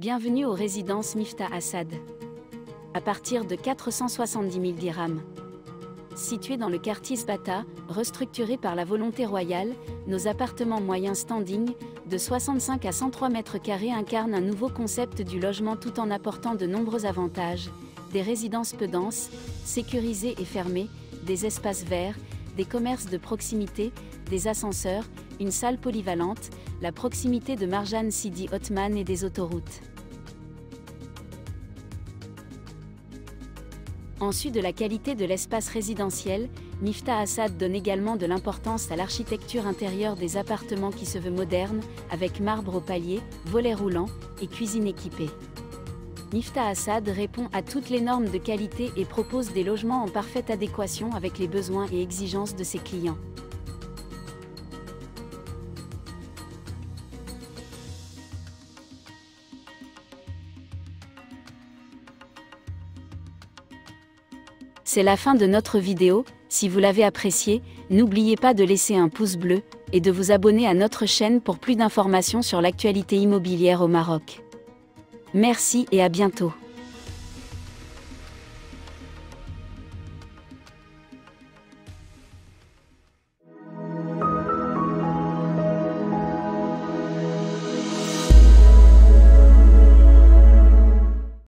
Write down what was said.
Bienvenue aux résidences Miftah Assaad. À partir de 470 000 dirhams. Situé dans le quartier Sbata, restructuré par la volonté royale, nos appartements moyens standing, de 65 à 103 mètres carrés incarnent un nouveau concept du logement tout en apportant de nombreux avantages, des résidences peu denses, sécurisées et fermées, des espaces verts, des commerces de proximité, des ascenseurs, une salle polyvalente, la proximité de Marjane Sidi Othmane et des autoroutes. En sus de la qualité de l'espace résidentiel, Miftah Assaad donne également de l'importance à l'architecture intérieure des appartements qui se veut moderne, avec marbre au palier, volets roulants et cuisine équipée. Miftah Assaad répond à toutes les normes de qualité et propose des logements en parfaite adéquation avec les besoins et exigences de ses clients. C'est la fin de notre vidéo, si vous l'avez appréciée, n'oubliez pas de laisser un pouce bleu, et de vous abonner à notre chaîne pour plus d'informations sur l'actualité immobilière au Maroc. Merci et à bientôt.